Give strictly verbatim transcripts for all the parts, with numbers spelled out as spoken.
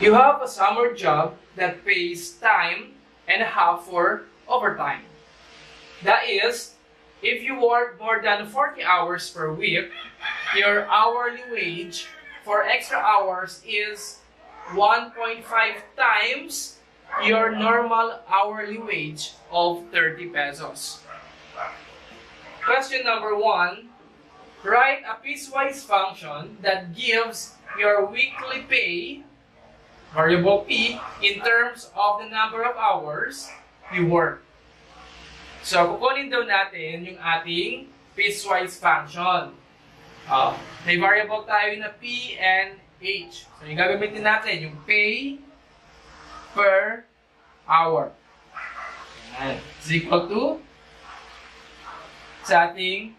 You have a summer job that pays time and a half for overtime. That is, if you work more than forty hours per week, your hourly wage for extra hours is one point five times your normal hourly wage of thirty pesos. Question number one, write a piecewise function that gives your weekly pay, variable P, in terms of the number of hours you work. So, kukunin daw natin yung ating piecewise function. Uh, may variable tayo na P and H. So, yung gagamitin natin, yung pay per hour. Ayan. Is equal to sa ating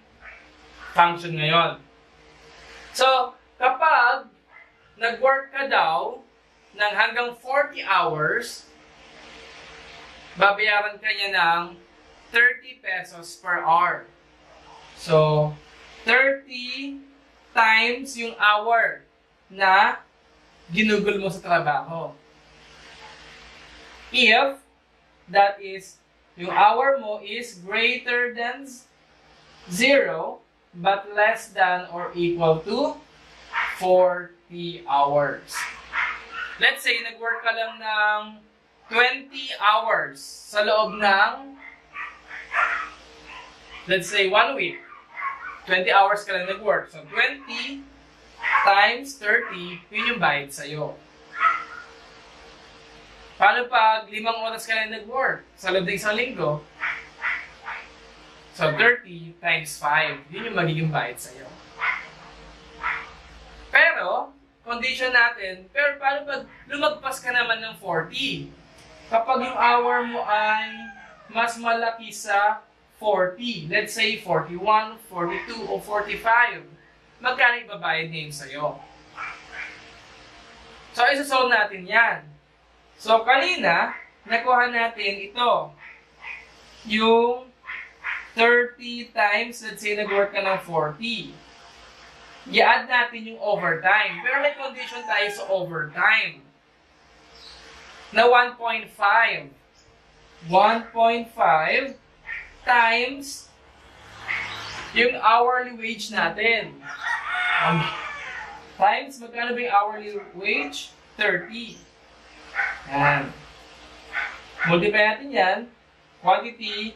function ngayon. So, kapag nag-work ka daw ng hanggang forty hours, babayaran ka niya ng thirty pesos per hour. So, thirty times yung hour na ginugol mo sa trabaho. If, that is, yung hour mo is greater than zero, but less than or equal to forty hours. Let's say, nag-work ka lang ng twenty hours sa loob ng, let's say, one week. twenty hours ka lang nag-work. So, twenty times thirty, yun yung bayad sa'yo. Paano pag limang oras ka lang nag-work sa loob ng isang linggo? So, thirty times five, yun yung magiging bayad sa'yo. Pero, condition natin, pero paano pag lumagpas ka naman ng forty? Kapag yung hour mo ay mas malaki sa forty. Let's say forty-one, forty-two, or forty-five. Magkano ibabayad niya yun sa'yo? So, isosolve natin yan. So, kanina, nakuha natin ito. Yung thirty times, let's say nag-work ka ng forty. I-add natin yung overtime. Pero may condition tayo sa overtime. Na one point five. one point five times yung hourly wage natin. Um, times, magkano ba yung hourly wage? thirty. Yan. Multiply natin yan. Quantity,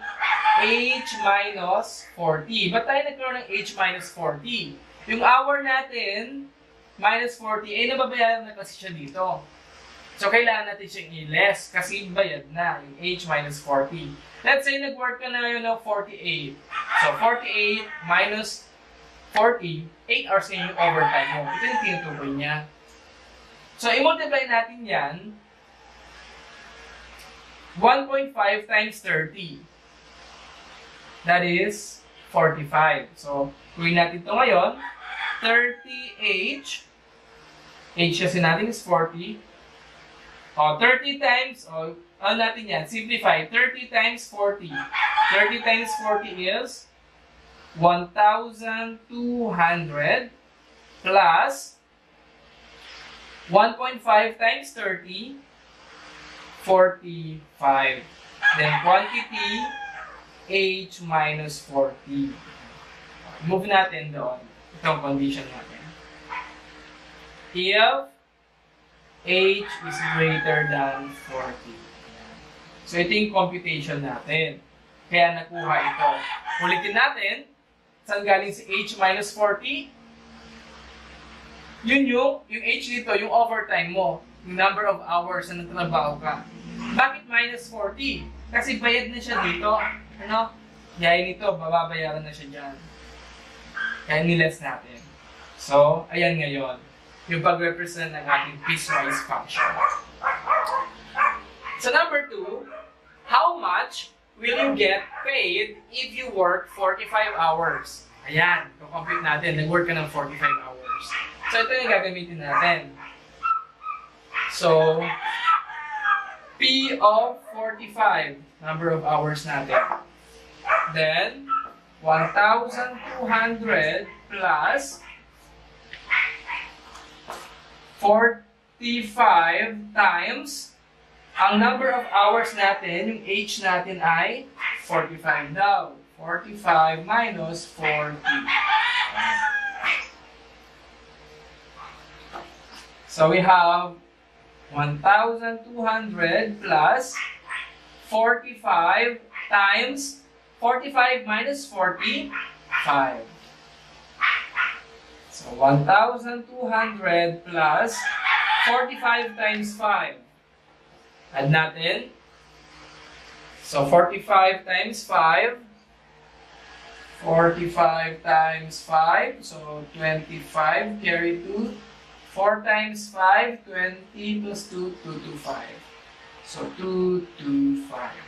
H minus forty. Ba't tayo nagkaroon ng H minus forty? Yung hour natin, minus forty, eh nababayaran na kasi siya dito. So, kailangan natin siyang i-less kasi bayad na yung H minus forty. Let's say nag-work ka na ngayon ng forty-eight. So, forty-eight minus forty, eight hours na yung overtime mo. Ito yung tinutukoy niya. So, i-multiply natin yan. one point five times thirty. That is forty-five. So, gawin natin ito ngayon. thirty H. H kasi natin is forty. O, thirty times, o, ano natin yan? Simplify, thirty times forty. thirty times forty is one thousand two hundred plus one point five times thirty, forty-five. Then, quantity, H minus forty. Move natin doon. Itong condition natin. If H is greater than forty. So, ito yung computation natin. Kaya nakuha ito. Ulitin natin. Saan galing si H minus forty? Yun yung, yung H dito, yung overtime mo. Yung number of hours na nagtrabaho ka. Bakit minus forty? Kasi bayad na siya dito. Ano? Yayin ito, bababayaran na siya dyan. Kaya niless natin. So, ayan ngayon. Yung pag-represent ng ating piecewise function. So number two, how much will you get paid if you work forty-five hours? Ayan, kukompute natin, nag-work ka ng forty-five hours. So ito yung gagamitin natin. So, P of forty-five, number of hours natin. Then, one thousand two hundred plus forty forty-five times ang number of hours natin, yung H natin ay forty-five daw. forty-five minus forty. So we have one thousand two hundred plus forty-five times forty-five minus forty-five. So one thousand two hundred plus forty-five times five. Add natin. So forty-five times five. forty-five times five, so twenty-five, carry two. four times five, twenty plus two, two hundred twenty-five. So two hundred twenty-five.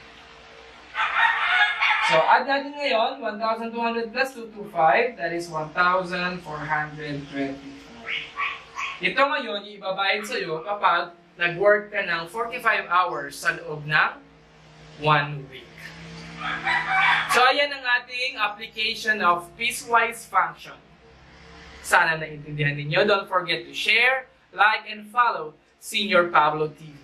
So add natin ngayon, one thousand two hundred plus two hundred twenty-five, that is one thousand four hundred twenty-five. Ito ngayon, ibabayad sa'yo kapag nag-work ka ng forty-five hours sa loob ng one week. So, ayan ang ating application of piecewise function. Sana naintindihan ninyo. Don't forget to share, like, and follow Señor Pablo T V.